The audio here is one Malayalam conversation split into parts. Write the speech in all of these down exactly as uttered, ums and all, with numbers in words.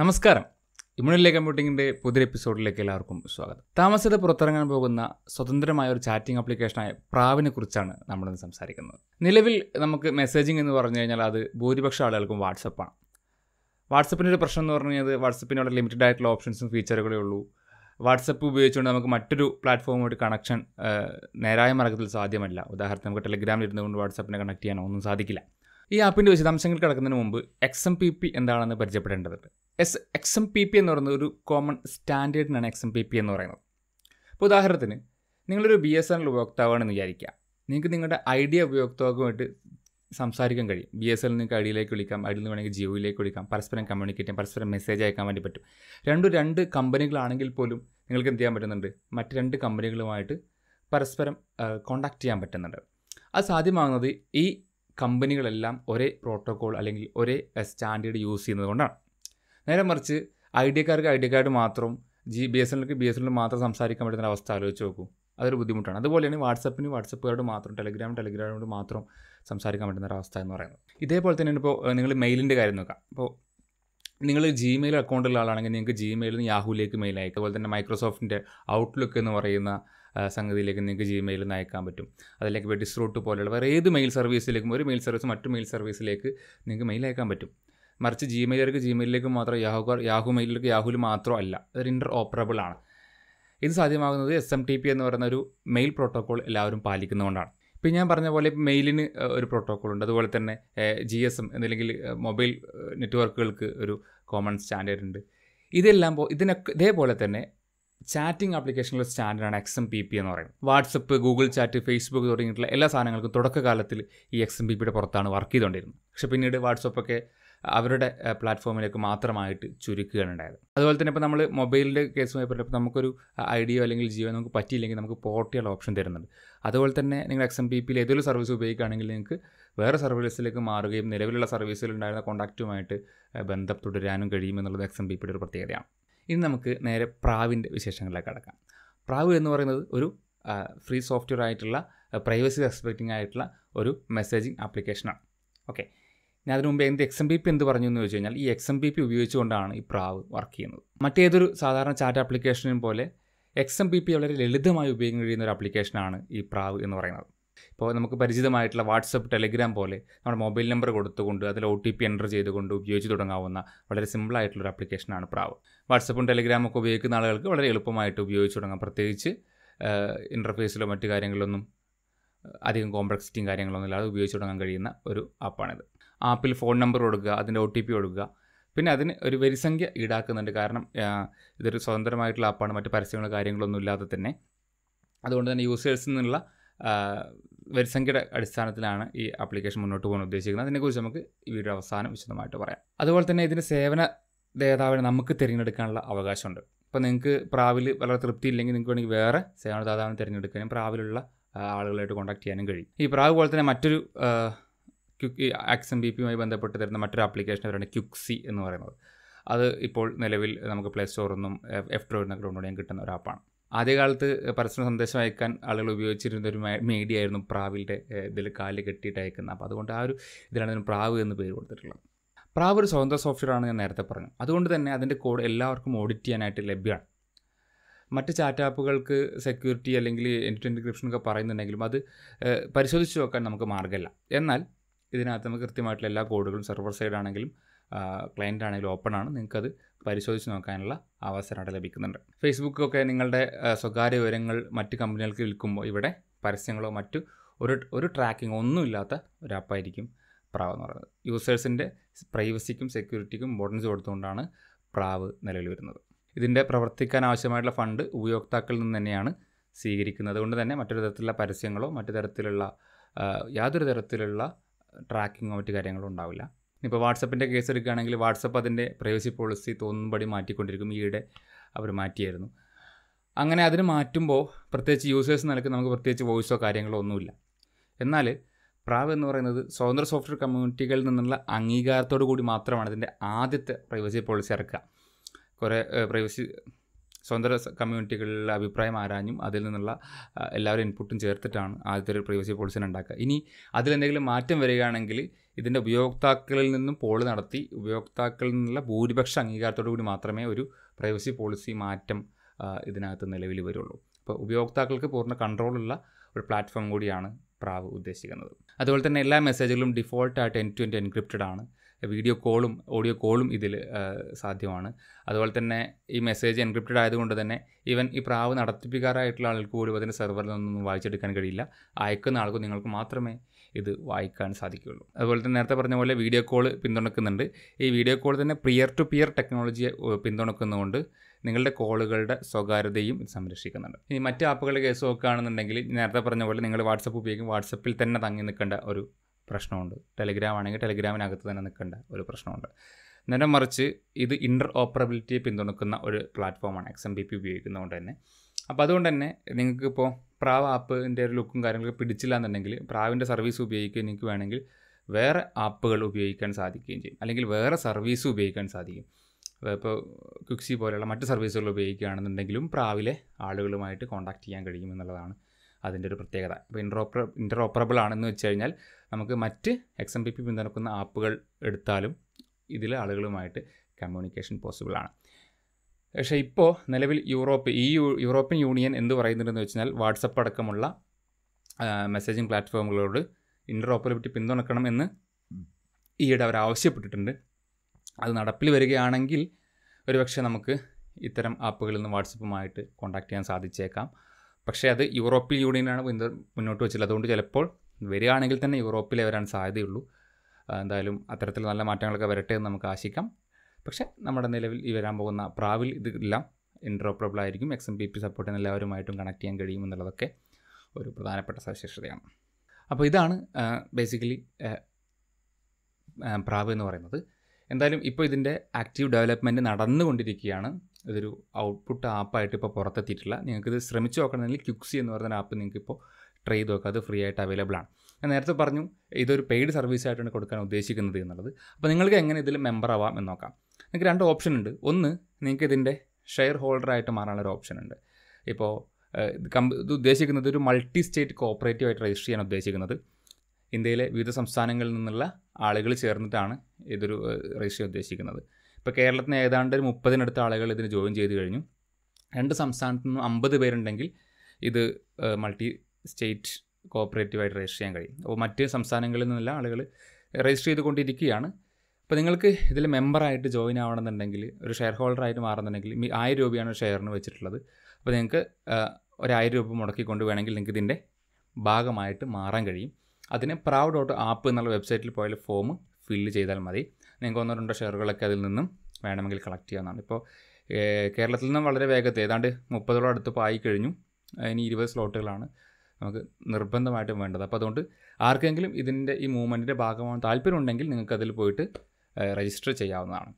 നമസ്കാരം ഇമ്മ്യൂണിലെ കമ്പ്യൂട്ടിങ്ങിൻ്റെ പുതിയ എപ്പിസോഡിലേക്ക് എല്ലാവർക്കും സ്വാഗതം. താമസിയാതെ പുറത്തിറങ്ങാൻ പോകുന്ന സ്വതന്ത്രമായ ഒരു ചാറ്റിംഗ് ആപ്ലിക്കേഷനായ പ്രാവിനെ കുറിച്ചാണ് നമ്മളിന്ന് സംസാരിക്കുന്നത്. നിലവിൽ നമുക്ക് മെസ്സേജിംഗ് എന്ന് പറഞ്ഞു കഴിഞ്ഞാൽ അത് ഭൂരിപക്ഷം ആളുകൾക്കും വാട്സപ്പാണ്. വാട്സപ്പിൻ്റെ ഒരു പ്രശ്നം എന്ന് പറഞ്ഞു കഴിഞ്ഞാൽ വാട്സപ്പിന് വളരെ ലിമിറ്റഡ് ആയിട്ടുള്ള ഓപ്ഷൻസും ഫീച്ചറുകളേ ഉള്ളൂ. വാട്സപ്പ് ഉപയോഗിച്ചുകൊണ്ട് നമുക്ക് മറ്റൊരു പ്ലാറ്റ്ഫോമുമായിട്ട് കണക്ഷൻ നേരായ മാർഗ്ഗത്തിൽ സാധ്യമല്ല. ഉദാഹരണത്തിന് നമുക്ക് ടെലഗ്രാമിൽ ഇരുന്നുകൊണ്ട് വാട്സപ്പിനെ കണക്ട് ചെയ്യാനോ ഒന്നും സാധിക്കില്ല. ഈ ആപ്പിൻ്റെ വിശദാംശങ്ങൾ കിടക്കുന്നതിന് മുമ്പ് എക്സ് എം പി പി എന്താണെന്ന് പരിചയപ്പെടേണ്ടതുണ്ട്. S X M P P എന്ന് പറയുന്നത് ഒരു കോമൺ സ്റ്റാൻഡേർഡിനാണ് എക്സ് എം പി പി എന്ന് പറയുന്നത്. ഇപ്പോൾ ഉദാഹരണത്തിന് നിങ്ങളൊരു ബി എസ് എൻ എൽ ഉപയോക്താവാണെന്ന് വിചാരിക്കുക. നിങ്ങൾക്ക് നിങ്ങളുടെ ഐഡിയ ഉപയോക്താവുമായിട്ട് സംസാരിക്കാൻ കഴിയും. ബി എസ് എൽ നിങ്ങൾക്ക് ഐഡിയിലേക്ക് വിളിക്കാം, ഐഡിയിൽ നിന്ന് വേണമെങ്കിൽ ജിയോയിലേക്ക് വിളിക്കാം, പരസ്പരം കമ്മ്യൂണിക്കേറ്റ് ചെയ്യാം, പരസ്പരം മെസ്സേജ് അയക്കാൻ വേണ്ടി പറ്റും. രണ്ടും രണ്ട് കമ്പനികളാണെങ്കിൽ പോലും നിങ്ങൾക്ക് എന്ത് ചെയ്യാൻ പറ്റുന്നുണ്ട്, മറ്റ് രണ്ട് കമ്പനികളുമായിട്ട് പരസ്പരം കോൺടാക്റ്റ് ചെയ്യാൻ പറ്റുന്നുണ്ട്. അത് സാധ്യമാകുന്നത് ഈ കമ്പനികളെല്ലാം ഒരേ പ്രോട്ടോക്കോൾ അല്ലെങ്കിൽ ഒരേ സ്റ്റാൻഡേർഡ് യൂസ് ചെയ്യുന്നത് കൊണ്ടാണ്. നേരെ മറിച്ച് ഐഡിയക്കാർക്ക് ഐഡിയക്കാരോട് മാത്രം, ജി ബി എസ് എൻഎൽക്ക് ബി എസ് എൻഎൽ മാത്രം സംസാരിക്കാൻ പറ്റുന്ന അവസ്ഥ ആലോചിച്ച് നോക്കൂ. അതൊരു ബുദ്ധിമുട്ടാണ്. അതുപോലെയാണ് വാട്സപ്പിന് വാട്സപ്പുകാരോട് മാത്രം, ടെലഗ്രാം ടെലഗ്രാമിനോട് മാത്രം സംസാരിക്കാൻ പറ്റുന്ന ഒരവസ്ഥ എന്ന് പറയുന്നത്. ഇതേപോലെ തന്നെയാണ് ഇപ്പോൾ നിങ്ങൾ മെയിലിൻ്റെ കാര്യം നോക്കാം. ഇപ്പോൾ നിങ്ങൾ ജിമെയിൽ അക്കൗണ്ടുള്ള ആളാണെങ്കിൽ നിങ്ങൾക്ക് ജിമെയിൽ നിന്ന് യാഹുവിലേക്ക് മെയിൽ അയക്കാം. അതുപോലെ തന്നെ മൈക്രോസോഫ്റ്റിൻ്റെ ഔട്ട്ലുക്ക് എന്ന് പറയുന്ന സംഗതിയിലേക്ക് നിങ്ങൾക്ക് ജിമെയിൽ നിന്ന് അയക്കാൻ പറ്റും. അതിലേക്ക് വെഡിസ്റൂട്ട് പോലെയുള്ള വേറെ ഏത് മെയിൽ സർവീസിലേക്കും, ഒരു മെയിൽ സർവീസ് മറ്റു മെയിൽ സർവീസിലേക്ക് നിങ്ങൾക്ക് മെയിൽ അയക്കാൻ പറ്റും. മറിച്ച് ജിമെയിലേക്ക് ജിമെയിലേക്ക് മാത്രം, യാഹുക്കാർ യാഹു മെയിലിലേക്ക് യാഹുവിൽ മാത്രമല്ല. അതൊരു ഇൻ്റർ ഓപ്പറബിൾ ആണ്. ഇത് സാധ്യമാകുന്നത് എസ് എം ടി പി എന്ന് പറയുന്ന ഒരു മെയിൽ പ്രോട്ടോക്കോൾ എല്ലാവരും പാലിക്കുന്നതുകൊണ്ടാണ്. ഇപ്പം ഞാൻ പറഞ്ഞ പോലെ മെയിലിന് ഒരു പ്രോട്ടോക്കോൾ ഉണ്ട്. അതുപോലെ തന്നെ ജി എസ് എം എന്നില്ലെങ്കിൽ മൊബൈൽ നെറ്റ്വർക്കുകൾക്ക് ഒരു കോമൺ സ്റ്റാൻഡേർഡ് ഉണ്ട്. ഇതെല്ലാം പോ ഇതിനൊക്കെ ഇതേപോലെ തന്നെ ചാറ്റിംഗ് ആപ്ലിക്കേഷനുള്ള സ്റ്റാൻഡേർഡാണ് എക്സ് എം പി പി എന്ന് പറയുന്നത്. വാട്സപ്പ്, ഗൂഗിൾ ചാറ്റ്, ഫേസ്ബുക്ക് തുടങ്ങിയിട്ടുള്ള എല്ലാ സാധനങ്ങൾക്കും തുടക്കകാലത്തിൽ ഈ എക്സ് എം പി പിയുടെ പുറത്താണ് വർക്ക് ചെയ്തുകൊണ്ടിരുന്നത്. പക്ഷേ പിന്നീട് വാട്സപ്പൊക്കെ അവരുടെ പ്ലാറ്റ്ഫോമിലേക്ക് മാത്രമായിട്ട് ചുരുക്കുകയാണ് ഉണ്ടായത്. അതുപോലെ തന്നെ ഇപ്പോൾ നമ്മൾ മൊബൈലിൻ്റെ കേസുമായി പറഞ്ഞപ്പോൾ നമുക്കൊരു ഐഡിയോ അല്ലെങ്കിൽ ജിയോ നമുക്ക് പറ്റിയില്ലെങ്കിൽ നമുക്ക് പോർട്ട് ചെയ്യാൻ ഓപ്ഷൻ തരുന്നുണ്ട്. അതുപോലെ തന്നെ നിങ്ങൾ എക്സ് എം പി പിയിൽ ഏതൊരു സർവീസ് ഉപയോഗിക്കുകയാണെങ്കിൽ നിങ്ങൾക്ക് വേറെ സർവീസിലേക്ക് മാറുകയും നിലവിലുള്ള സർവീസിലുണ്ടായിരുന്ന കോൺടാക്റ്റുമായിട്ട് ബന്ധം തുടരാനും കഴിയുമെന്നുള്ളത് എക്സ് എം പി പിയുടെ ഒരു പ്രത്യേകതയാണ്. ഇനി നമുക്ക് നേരെ പ്രാവിൻ്റെ വിശേഷങ്ങളിലേക്ക് കടക്കാം. പ്രാവ് എന്ന് പറയുന്നത് ഒരു ഫ്രീ സോഫ്റ്റ്വെയർ ആയിട്ടുള്ള പ്രൈവസി റെസ്പെക്റ്റിംഗ് ആയിട്ടുള്ള ഒരു മെസ്സേജിങ് ആപ്ലിക്കേഷനാണ്. ഓക്കെ, ഞാൻ അതിന് മുമ്പ് എന്ത് എക്സ് എം പി പി എന്ത് പറഞ്ഞു എന്ന് ചോദിച്ചു കഴിഞ്ഞാൽ ഈ എക്സ് എം പി പി ഉപയോഗിച്ചുകൊണ്ടാണ് ഈ പ്രാവ് വർക്ക് ചെയ്യുന്നത്. മറ്റേതൊരു സാധാരണ ചാറ്റ് ആപ്ലിക്കേഷനും പോലെ എക്സ് എം പി പി വളരെ ലളിതമായി ഉപയോഗിക്കാൻ കഴിയുന്ന ഒരു ആപ്ലിക്കേഷനാണ് ഈ പ്രാവ് എന്ന് പറയുന്നത്. ഇപ്പോൾ നമുക്ക് പരിചിതമായിട്ടുള്ള വാട്സപ്പ്, ടെലഗ്രാം പോലെ നമ്മുടെ മൊബൈൽ നമ്പർ കൊടുത്തുകൊണ്ട് അതിൽ ഒ ടി പി എൻ്റർ ചെയ്തുകൊണ്ട് ഉപയോഗിച്ച് തുടങ്ങാവുന്ന വളരെ സിമ്പിളായിട്ടുള്ളൊരു ആപ്ലിക്കേഷനാണ് പ്രാവ്. വാട്സപ്പും ടെലഗ്രാമൊക്കെ ഉപയോഗിക്കുന്ന ആളുകൾക്ക് വളരെ എളുപ്പമായിട്ട് ഉപയോഗിച്ച് തുടങ്ങാം. പ്രത്യേകിച്ച് ഇൻ്റർഫേസിലോ മറ്റു കാര്യങ്ങളിലൊന്നും അധികം കോംപ്ലക്സിറ്റിയും കാര്യങ്ങളൊന്നും ഇല്ലാതെ ഉപയോഗിച്ച് തുടങ്ങാൻ കഴിയുന്ന ഒരു ആപ്പാണിത്. ആപ്പിൽ ഫോൺ നമ്പർ കൊടുക്കുക, അതിൻ്റെ ഒ ടി പി കൊടുക്കുക, പിന്നെ അതിന് ഒരു വരിസംഖ്യ ഈടാക്കുന്നുണ്ട്. കാരണം ഇതൊരു സ്വതന്ത്രമായിട്ടുള്ള ആപ്പാണ്, മറ്റ് പരസ്യങ്ങളോ കാര്യങ്ങളൊന്നും ഇല്ലാതെ തന്നെ. അതുകൊണ്ട് തന്നെ യൂസേഴ്സിൽ നിന്നുള്ള വരിസംഖ്യയുടെ അടിസ്ഥാനത്തിലാണ് ഈ ആപ്ലിക്കേഷൻ മുന്നോട്ട് പോകാൻ ഉദ്ദേശിക്കുന്നത്. അതിനെക്കുറിച്ച് നമുക്ക് ഈ വീഡിയോ അവസാനം വിശദമായിട്ട് പറയാം. അതുപോലെ തന്നെ ഇതിൻ്റെ സേവന ദാതാവിനെ നമുക്ക് തിരഞ്ഞെടുക്കാനുള്ള അവകാശമുണ്ട്. ഇപ്പോൾ നിങ്ങൾക്ക് പ്രാവിൽ വളരെ തൃപ്തി ഇല്ലെങ്കിൽ നിങ്ങൾക്ക് വേണമെങ്കിൽ വേറെ സേവനദാതാവിനെ തിരഞ്ഞെടുക്കാനും പ്രാവിലുള്ള ആളുകളായിട്ട് കോൺടാക്ട് ചെയ്യാനും കഴിയും. ഈ പ്രാവ് പോലെ തന്നെ മറ്റൊരു ക്യുക്ക് എക്സ് എം പി പിയുമായി ബന്ധപ്പെട്ട് തരുന്ന മറ്റൊരു ആപ്ലിക്കേഷൻ അവരാണ് ക്യുക്സി എന്ന് പറയുന്നത്. അത് ഇപ്പോൾ നിലവിൽ നമുക്ക് പ്ലേ സ്റ്റോറിൽ നിന്നും എഫ് ഡ്രോയിൽ നിന്നൊക്കെ ഡൗൺലോഡ് ചെയ്യാൻ കിട്ടുന്ന ഒരു ആപ്പാണ്. ആദ്യകാലത്ത് പരസ്പരം സന്ദേശം അയക്കാൻ ആളുകൾ ഉപയോഗിച്ചിരുന്ന ഒരു മീഡിയ ആയിരുന്നു പ്രാവിൻ്റെ ഇതിൽ കാല് കെട്ടിയിട്ട് അയക്കുന്നത്. അപ്പോൾ അതുകൊണ്ട് ആ ഒരു ഇതിലാണ് അതിന് പ്രാവ് എന്ന് പേര് കൊടുത്തിട്ടുള്ളത്. പ്രാവ് ഒരു സ്വതന്ത്ര സോഫ്റ്റ്വെയർ ആണ് ഞാൻ നേരത്തെ പറഞ്ഞു. അതുകൊണ്ട് തന്നെ അതിൻ്റെ കോഡ് എല്ലാവർക്കും ഓഡിറ്റ് ചെയ്യാനായിട്ട് ലഭ്യമാണ്. മറ്റ് ചാറ്റ് ആപ്പുകൾക്ക് സെക്യൂരിറ്റി അല്ലെങ്കിൽ എൻഡ് ടു എൻഡ് എൻക്രിപ്ഷനൊക്കെ പറയുന്നുണ്ടെങ്കിലും അത് പരിശോധിച്ച് നോക്കാൻ നമുക്ക് മാർഗ്ഗമില്ല. എന്നാൽ ഇതിനകത്ത് നമുക്ക് കൃത്യമായിട്ടുള്ള എല്ലാ കോഡുകളും സെർവർ സൈഡ് ആണെങ്കിലും ക്ലയൻ്റ് ആണെങ്കിലും ഓപ്പൺ ആണ്. നിങ്ങൾക്കത് പരിശോധിച്ച് നോക്കാനുള്ള അവസരം അവിടെ ലഭിക്കുന്നുണ്ട്. ഫേസ്ബുക്കൊക്കെ നിങ്ങളുടെ സ്വകാര്യ വിവരങ്ങൾ മറ്റ് കമ്പനികൾക്ക് വിൽക്കുമ്പോൾ ഇവിടെ പരസ്യങ്ങളോ മറ്റു ഒരു ഒരു ട്രാക്കിംഗ് ഒന്നുമില്ലാത്ത ഒരു ആപ്പായിരിക്കും പ്രാവ് എന്ന് പറയുന്നത്. യൂസേഴ്സിൻ്റെ പ്രൈവസിക്കും സെക്യൂരിറ്റിക്കും ഇമ്പോർട്ടൻസ് കൊടുത്തുകൊണ്ടാണ് പ്രാവ് നിലവിൽ വരുന്നത്. ഇതിൻ്റെ പ്രവർത്തിക്കാൻ ആവശ്യമായിട്ടുള്ള ഫണ്ട് ഉപയോക്താക്കളിൽ നിന്ന് തന്നെയാണ് സ്വീകരിക്കുന്നത്. അതുകൊണ്ട് തന്നെ മറ്റൊരു തരത്തിലുള്ള പരസ്യങ്ങളോ മറ്റു തരത്തിലുള്ള യാതൊരു തരത്തിലുള്ള ട്രാക്കിങ്ങോ മറ്റു കാര്യങ്ങളോ ഉണ്ടാവില്ല. ഇപ്പോൾ വാട്സപ്പിൻ്റെ കേസ് എടുക്കുകയാണെങ്കിൽ വാട്സപ്പ് അതിൻ്റെ പ്രൈവസി പോളിസി തോന്നുംപടി മാറ്റിക്കൊണ്ടിരിക്കും. ഈയിടെ അവർ മാറ്റിയായിരുന്നു. അങ്ങനെ അതിന് മാറ്റുമ്പോൾ പ്രത്യേകിച്ച് യൂസേഴ്സ് നിലയ്ക്ക് നമുക്ക് പ്രത്യേകിച്ച് വോയിസോ കാര്യങ്ങളോ ഒന്നുമില്ല. എന്നാൽ പ്രാവ് എന്ന് പറയുന്നത് സ്വതന്ത്ര സോഫ്റ്റ്വെയർ കമ്മ്യൂണിറ്റികളിൽ നിന്നുള്ള അംഗീകാരത്തോടു കൂടി മാത്രമാണ് അതിൻ്റെ ആദ്യത്തെ പ്രൈവസി പോളിസി ഇറക്കുക. കുറേ പ്രൈവസി സ്വന്തം കമ്മ്യൂണിറ്റികളിലെ അഭിപ്രായം ആരാഞ്ഞും അതിൽ നിന്നുള്ള എല്ലാവരും ഇൻപുട്ടും ചേർത്തിട്ടാണ് ആദ്യത്തെ ഒരു പ്രൈവസി പോളിസി ഉണ്ടാക്കുക. ഇനി അതിലെന്തെങ്കിലും മാറ്റം വരികയാണെങ്കിൽ ഇതിൻ്റെ ഉപയോക്താക്കളിൽ നിന്നും പോൾ നടത്തി ഉപയോക്താക്കളിൽ നിന്നുള്ള ഭൂരിപക്ഷ അംഗീകാരത്തോടു കൂടി മാത്രമേ ഒരു പ്രൈവസി പോളിസി മാറ്റം ഇതിനകത്ത് നിലവിൽ വരുള്ളൂ. അപ്പോൾ ഉപയോക്താക്കൾക്ക് പൂർണ്ണ കൺട്രോളുള്ള ഒരു പ്ലാറ്റ്ഫോം കൂടിയാണ് പ്രാവ് ഉദ്ദേശിക്കുന്നത്. അതുപോലെ തന്നെ എല്ലാ മെസ്സേജുകളും ഡിഫോൾട്ടായിട്ട് എൻ ടു എൻ എൻക്രിപ്റ്റഡ് ആണ്. വീഡിയോ കോളും ഓഡിയോ കോളും ഇതിൽ സാധ്യമാണ്. അതുപോലെ തന്നെ ഈ മെസ്സേജ് എൻക്രിപ്റ്റഡ് ആയതുകൊണ്ട് തന്നെ ഈവൻ ഈ പ്രാവ് നടത്തിപ്പിക്കാരായിട്ടുള്ള ആൾക്ക് പോലും അതിൻ്റെ സെർവറിൽ നിന്നൊന്നും വായിച്ചെടുക്കാൻ കഴിയില്ല. അയക്കുന്ന ആൾക്കും നിങ്ങൾക്ക് മാത്രമേ ഇത് വായിക്കാൻ സാധിക്കുകയുള്ളൂ. അതുപോലെ തന്നെ നേരത്തെ പറഞ്ഞ പോലെ വീഡിയോ കോൾ പിന്തുണക്കുന്നുണ്ട്. ഈ വീഡിയോ കോൾ തന്നെ പിയർ ടു പിയർ ടെക്നോളജിയെ പിന്തുണക്കുന്നതുകൊണ്ട് നിങ്ങളുടെ കോളുകളുടെ സ്വകാര്യതയും ഇത് സംരക്ഷിക്കുന്നുണ്ട്. ഇനി മറ്റ് ആപ്പുകളുടെ കേസ് നോക്കുകയാണെന്നുണ്ടെങ്കിൽ നേരത്തെ പറഞ്ഞ പോലെ നിങ്ങൾ വാട്സപ്പ് ഉപയോഗിക്കും, വാട്സപ്പിൽ തന്നെ തങ്ങി നിൽക്കേണ്ട ഒരു പ്രശ്നമുണ്ട്. ടെലിഗ്രാം ആണെങ്കിൽ ടെലിഗ്രാമിനകത്ത് തന്നെ നിൽക്കേണ്ട ഒരു പ്രശ്നമുണ്ട്. നേരെ മറിച്ച് ഇത് ഇൻ്റർ ഓപ്പറബിലിറ്റിയെ പിന്തുണക്കുന്ന ഒരു പ്ലാറ്റ്ഫോമാണ് എക്സ് എം പി പി ഉപയോഗിക്കുന്നതുകൊണ്ട് തന്നെ. അപ്പോൾ അതുകൊണ്ട് തന്നെ നിങ്ങൾക്കിപ്പോൾ പ്രാവ് ആപ്പിൻ്റെ ഒരു ലുക്കും കാര്യങ്ങളൊക്കെ പിടിച്ചില്ല എന്നുണ്ടെങ്കിൽ പ്രാവിൻ്റെ സർവീസ് ഉപയോഗിക്കുകയും നിങ്ങൾക്ക് വേണമെങ്കിൽ വേറെ ആപ്പുകൾ ഉപയോഗിക്കാൻ സാധിക്കുകയും ചെയ്യും, അല്ലെങ്കിൽ വേറെ സർവീസ് ഉപയോഗിക്കാൻ സാധിക്കും. ഇപ്പോൾ ക്വിക്സി പോലെയുള്ള മറ്റ് സർവീസുകൾ ഉപയോഗിക്കുകയാണെന്നുണ്ടെങ്കിലും പ്രാവിലെ ആളുകളുമായിട്ട് കോൺടാക്ട് ചെയ്യാൻ കഴിയും എന്നുള്ളതാണ് അതിൻ്റെ ഒരു പ്രത്യേകത. ഇപ്പോൾ ഇൻ്ററോപ്പറ ഇൻ്ററോപ്പറബിൾ ആണെന്ന് വെച്ച് കഴിഞ്ഞാൽ നമുക്ക് മറ്റ് എക്സ് എം പി പി പിന്തുണക്കുന്ന ആപ്പുകൾ എടുത്താലും ഇതിലെ ആളുകളുമായിട്ട് കമ്മ്യൂണിക്കേഷൻ പോസിബിളാണ്. പക്ഷേ ഇപ്പോൾ നിലവിൽ യൂറോപ്പ് ഈ യൂറോപ്യൻ യൂണിയൻ എന്ത് പറയുന്നുണ്ടെന്ന് വെച്ചാൽ വാട്സപ്പ് അടക്കമുള്ള മെസ്സേജിംഗ് പ്ലാറ്റ്ഫോമുകളോട് ഇൻ്ററോപ്പറബിലിറ്റി പിന്തുണക്കണം എന്ന് ഈയിടെ അവർ ആവശ്യപ്പെട്ടിട്ടുണ്ട്. അത് നടപ്പിൽ വരികയാണെങ്കിൽ ഒരുപക്ഷെ നമുക്ക് ഇത്തരം ആപ്പുകളിൽ നിന്ന് വാട്സപ്പുമായിട്ട് കോൺടാക്ട് ചെയ്യാൻ സാധിച്ചേക്കാം. പക്ഷേ അത് യൂറോപ്യൻ യൂണിയനാണ് മുന്നോട്ട് വെച്ചില്ല. അതുകൊണ്ട് ചിലപ്പോൾ വരികയാണെങ്കിൽ തന്നെ യൂറോപ്പിലേ വരാൻ സാധ്യതയുള്ളൂ. എന്തായാലും അത്തരത്തിൽ നല്ല മാറ്റങ്ങളൊക്കെ വരട്ടെ എന്ന് നമുക്ക് ആശിക്കാം. പക്ഷേ നമ്മുടെ നിലവിൽ ഈ വരാൻ പോകുന്ന പ്രാവിൽ ഇതെല്ലാം ഇൻട്രോപ്പറബിൾ ആയിരിക്കും. എക്സ് എം പി പി സപ്പോർട്ടിന് എല്ലാവരുമായിട്ടും കണക്ട് ചെയ്യാൻ കഴിയും എന്നുള്ളതൊക്കെ ഒരു പ്രധാനപ്പെട്ട സവിശേഷതയാണ്. അപ്പോൾ ഇതാണ് ബേസിക്കലി പ്രാവ് എന്ന് പറയുന്നത്. എന്തായാലും ഇപ്പോൾ ഇതിൻ്റെ ആക്റ്റീവ് ഡെവലപ്മെൻറ്റ് നടന്നുകൊണ്ടിരിക്കുകയാണ്. ഇതൊരു ഔട്ട്പുട്ട് ആപ്പായിട്ട് ഇപ്പോൾ പുറത്തെത്തിയിട്ടില്ല. നിങ്ങൾക്കിത് ശ്രമിച്ച് നോക്കണമെങ്കിൽ ക്യുക്സി എന്ന് പറയുന്ന ആപ്പ് നിങ്ങൾക്കിപ്പോൾ ട്രൈ ചെയ്ത് നോക്കുക. അത് ഫ്രീ ആയിട്ട് അവൈലബിൾ ആണ്. ഞാൻ നേരത്തെ പറഞ്ഞു ഇതൊരു പെയ്ഡ് സർവീസ് ആയിട്ടാണ് കൊടുക്കാൻ ഉദ്ദേശിക്കുന്നത് എന്നുള്ളത്. അപ്പോൾ നിങ്ങൾക്ക് എങ്ങനെ ഇതിൽ മെമ്പർ ആവാം എന്ന് നോക്കാം. നിങ്ങൾക്ക് രണ്ട് ഓപ്ഷൻ ഉണ്ട്. ഒന്ന്, നിങ്ങൾക്ക് ഇതിൻ്റെ ഷെയർ ഹോൾഡറായിട്ട് മാറാനുള്ളൊരു ഓപ്ഷൻ ഉണ്ട്. ഇപ്പോൾ ഇത് ഉദ്ദേശിക്കുന്നത് ഒരു മൾട്ടി സ്റ്റേറ്റ് കോപ്പറേറ്റീവ് ആയിട്ട് രജിസ്റ്റർ ചെയ്യാൻ ഉദ്ദേശിക്കുന്നത്. ഇന്ത്യയിലെ വിവിധ സംസ്ഥാനങ്ങളിൽ നിന്നുള്ള ആളുകൾ ചേർന്നിട്ടാണ് ഇതൊരു രജിസ്റ്റർ ഉദ്ദേശിക്കുന്നത്. ഇപ്പോൾ കേരളത്തിന് ഏതാണ്ട് ഒരു മുപ്പതിനടുത്ത് ആളുകൾ ഇതിന് ജോയിൻ ചെയ്ത് കഴിഞ്ഞു. രണ്ട് സംസ്ഥാനത്തു നിന്നും അമ്പത് പേരുണ്ടെങ്കിൽ ഇത് മൾട്ടി സ്റ്റേറ്റ് കോപ്പറേറ്റീവായിട്ട് രജിസ്റ്റർ ചെയ്യാൻ കഴിയും. അപ്പോൾ മറ്റ് സംസ്ഥാനങ്ങളിൽ നിന്നുള്ള ആളുകൾ രജിസ്റ്റർ ചെയ്തുകൊണ്ടിരിക്കുകയാണ്. അപ്പോൾ നിങ്ങൾക്ക് ഇതിൽ മെമ്പറായിട്ട് ജോയിൻ ആവണമെന്നുണ്ടെങ്കിൽ, ഒരു ഷെയർ ഹോൾഡറായിട്ട് മാറുന്നുണ്ടെങ്കിൽ ആയിരം രൂപയാണ് ഷെയറിന് വെച്ചിട്ടുള്ളത്. അപ്പോൾ നിങ്ങൾക്ക് ഒരായിരം രൂപ മുടക്കിക്കൊണ്ട് വേണമെങ്കിൽ നിങ്ങൾക്ക് ഇതിൻ്റെ ഭാഗമായിട്ട് മാറാൻ കഴിയും. അതിന് പ്രാവ് ഡോട്ട് ആപ്പ് എന്നുള്ള വെബ്സൈറ്റിൽ പോയാൽ ഫോം ഫില്ല് ചെയ്താൽ മതി. നിങ്ങൾക്ക് ഒന്നോ രണ്ടോ ഷെയറുകളൊക്കെ അതിൽ നിന്നും വേണമെങ്കിൽ കളക്ട് ചെയ്യാവുന്നതാണ്. ഇപ്പോൾ കേരളത്തിൽ നിന്നും വളരെ വേഗത്തിൽ ഏതാണ്ട് മുപ്പതോളം അടുത്തിപ്പോൾ ആയിക്കഴിഞ്ഞു. ഇനി ഇരുപത് സ്ലോട്ടുകളാണ് നമുക്ക് നിർബന്ധമായിട്ടും വേണ്ടത്. അപ്പോൾ അതുകൊണ്ട് ആർക്കെങ്കിലും ഇതിൻ്റെ ഈ മൂവ്മെൻറ്റിൻ്റെ ഭാഗമാകാൻ താല്പര്യമുണ്ടെങ്കിൽ നിങ്ങൾക്ക് അതിൽ പോയിട്ട് രജിസ്റ്റർ ചെയ്യാവുന്നതാണ്.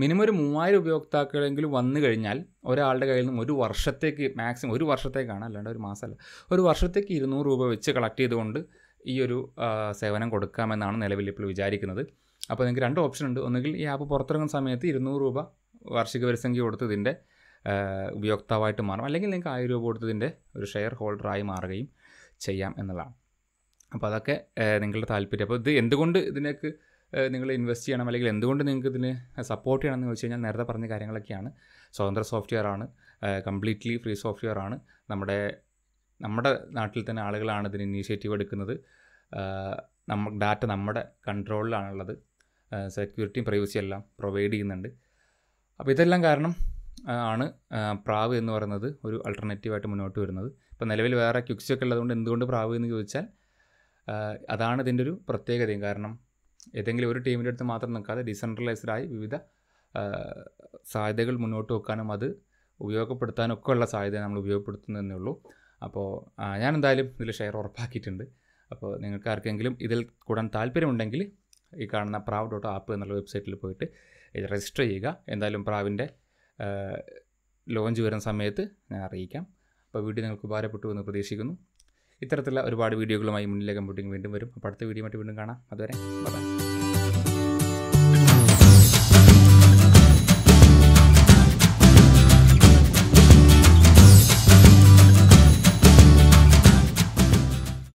മിനിമം ഒരു മൂവായിരം ഉപയോക്താക്കളെങ്കിലും വന്നു കഴിഞ്ഞാൽ ഒരാളുടെ കയ്യിൽ നിന്നും ഒരു വർഷത്തേക്ക്, മാക്സിമം ഒരു വർഷത്തേക്കാണ്, അല്ലാണ്ട് ഒരു മാസമല്ല, ഒരു വർഷത്തേക്ക് ഇരുന്നൂറ് രൂപ വെച്ച് കളക്ട് ചെയ്തുകൊണ്ട് ഈ ഒരു സേവനം കൊടുക്കാമെന്നാണ് നിലവിൽ ഇപ്പോൾ വിചാരിക്കുന്നത്. അപ്പോൾ നിങ്ങൾക്ക് രണ്ട് ഓപ്ഷൻ ഉണ്ട്. ഒന്നുകിൽ ഈ ആപ്പ് പുറത്തിറങ്ങുന്ന സമയത്ത് ഇരുന്നൂറ് രൂപ വാർഷിക വിരസംഖ്യ കൊടുത്തതിൻ്റെ ഉപയോക്താവായിട്ട് മാറും, അല്ലെങ്കിൽ നിങ്ങൾക്ക് ആയിരം രൂപ കൊടുത്തതിൻ്റെ ഒരു ഷെയർ ഹോൾഡറായി മാറുകയും ചെയ്യാം എന്നുള്ളതാണ്. അപ്പോൾ അതൊക്കെ നിങ്ങളുടെ താല്പര്യം. അപ്പോൾ ഇത് എന്തുകൊണ്ട് ഇതിനേക്ക് നിങ്ങൾ ഇൻവെസ്റ്റ് ചെയ്യണം, അല്ലെങ്കിൽ എന്തുകൊണ്ട് നിങ്ങൾക്ക് ഇതിന് സപ്പോർട്ട് ചെയ്യണമെന്ന് ചോദിച്ചു കഴിഞ്ഞാൽ നേരത്തെ പറഞ്ഞ കാര്യങ്ങളൊക്കെയാണ്. സ്വതന്ത്ര സോഫ്റ്റ്വെയർ ആണ്, കംപ്ലീറ്റ്ലി ഫ്രീ സോഫ്റ്റ്വെയർ ആണ്. നമ്മുടെ നമ്മുടെ നാട്ടിൽ തന്നെ ആളുകളാണ് ഇതിന് ഇനീഷ്യേറ്റീവ് എടുക്കുന്നത്. നമ്മ ഡാറ്റ നമ്മുടെ കൺട്രോളിലാണുള്ളത്. സെക്യൂരിറ്റിയും പ്രൈവസിയും എല്ലാം പ്രൊവൈഡ് ചെയ്യുന്നുണ്ട്. അപ്പോൾ ഇതെല്ലാം കാരണം ആണ് പ്രാവ് എന്ന് പറയുന്നത് ഒരു അൾട്ടർനേറ്റീവായിട്ട് മുന്നോട്ട് വരുന്നത്. ഇപ്പോൾ നിലവിൽ വേറെ ക്യുക്സിയൊക്കെ ഉള്ളതുകൊണ്ട് എന്തുകൊണ്ട് പ്രാവ് എന്ന് ചോദിച്ചാൽ അതാണ് ഇതിൻ്റെ ഒരു പ്രത്യേകതയും. കാരണം ഏതെങ്കിലും ഒരു ടീമിൻ്റെ അടുത്ത് മാത്രം നിൽക്കാതെ ഡിസെൻട്രലൈസ്ഡായി വിവിധ സാധ്യതകൾ മുന്നോട്ട് വെക്കാനും അത് ഉപയോഗപ്പെടുത്താനും ഒക്കെ ഉള്ള സാധ്യത നമ്മൾ ഉപയോഗപ്പെടുത്തുന്നതെന്നേ ഉള്ളൂ. അപ്പോൾ ഞാൻ എന്തായാലും ഇതിൽ ഷെയർ ഉറപ്പാക്കിയിട്ടുണ്ട്. അപ്പോൾ നിങ്ങൾക്ക് ആർക്കെങ്കിലും ഇതിൽ കൂടാൻ താല്പര്യമുണ്ടെങ്കിൽ ഈ കാണുന്ന പ്രാവ് ഡോട്ട് ആപ്പ് എന്നുള്ള വെബ്സൈറ്റിൽ പോയിട്ട് രജിസ്റ്റർ ചെയ്യുക. എന്തായാലും പ്രാവിൻ്റെ ലോഞ്ച് വരുന്ന സമയത്ത് ഞാൻ അറിയിക്കാം. അപ്പോൾ വീഡിയോ നിങ്ങൾക്ക് ഉപകാരപ്പെട്ടു എന്ന് പ്രതീക്ഷിക്കുന്നു. ഇത്തരത്തിലുള്ള ഒരുപാട് വീഡിയോകളുമായി മുന്നിലെ കമ്പ്യൂട്ടിംഗ് വീണ്ടും വരും. അപ്പോൾ അടുത്ത വീഡിയോ മറ്റും വീണ്ടും കാണാം. അതുവരെ ബൈ.